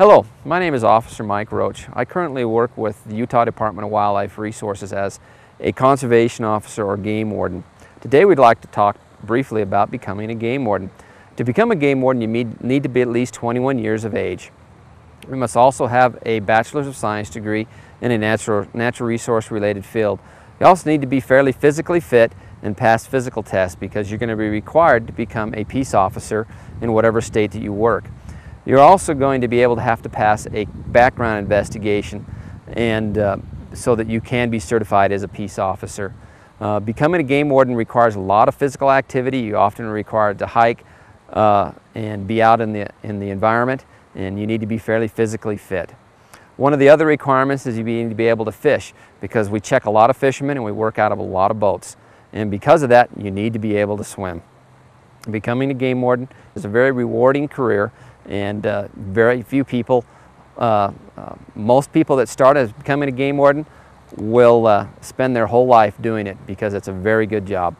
Hello, my name is Officer Mike Roach. I currently work with the Utah Department of Wildlife Resources as a conservation officer or game warden. Today we'd like to talk briefly about becoming a game warden. To become a game warden, you need to be at least 21 years of age. You must also have a Bachelor's of Science degree in a natural resource related field. You also need to be fairly physically fit and pass physical tests because you're going to be required to become a peace officer in whatever state that you work. You're also going to be able to have to pass a background investigation and so that you can be certified as a peace officer. Becoming a game warden requires a lot of physical activity. You often are required to hike and be out in the environment, and you need to be fairly physically fit. One of the other requirements is you need to be able to fish because we check a lot of fishermen and we work out of a lot of boats. And because of that, you need to be able to swim. Becoming a game warden is a very rewarding career, and very few people, most people that start as becoming a game warden will spend their whole life doing it because it's a very good job.